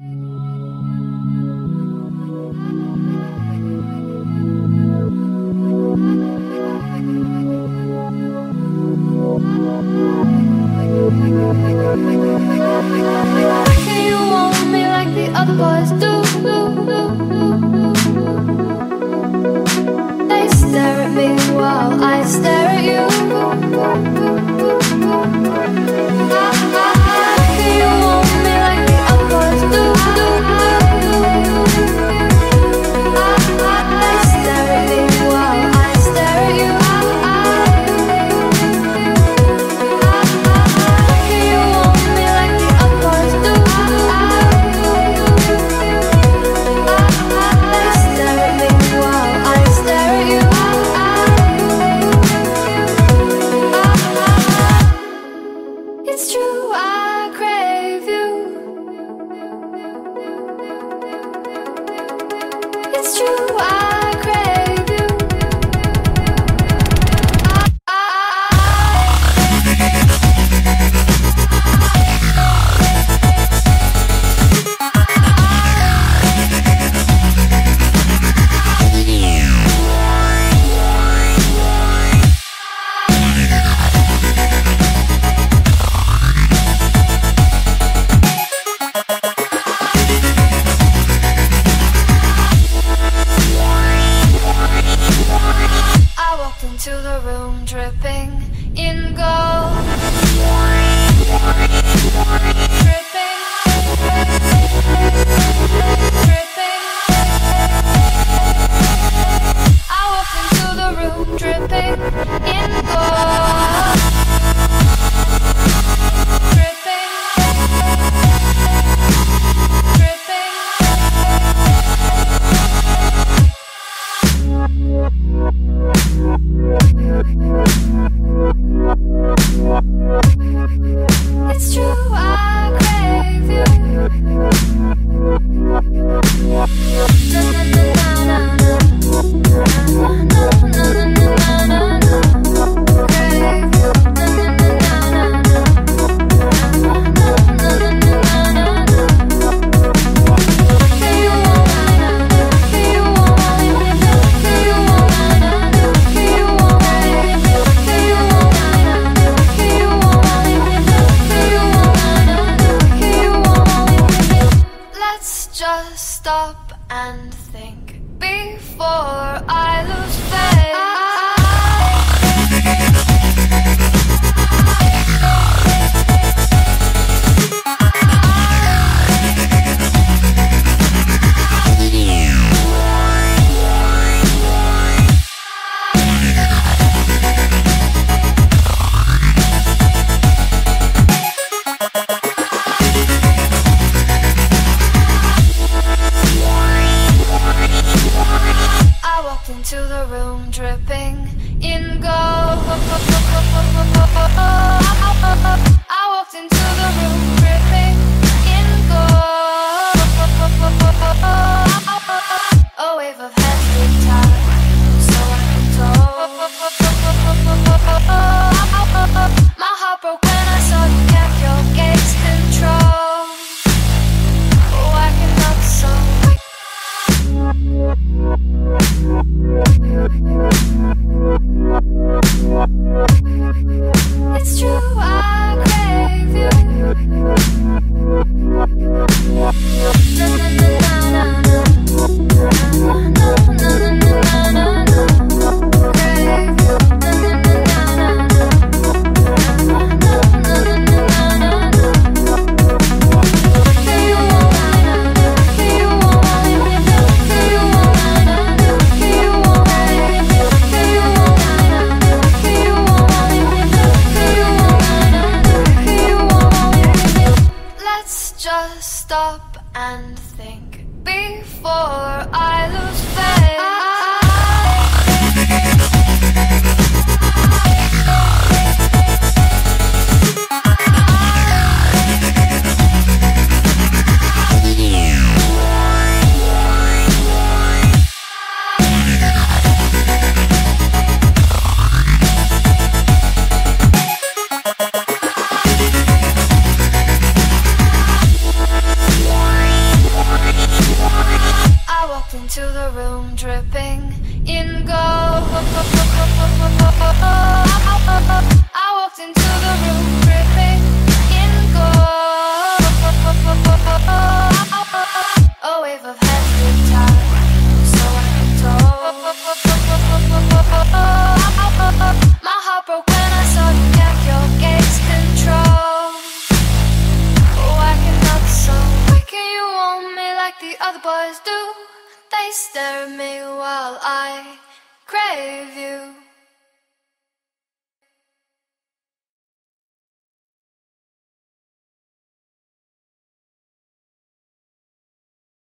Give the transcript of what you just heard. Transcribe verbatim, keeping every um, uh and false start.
Why? Boys do, they stare at me while I crave you.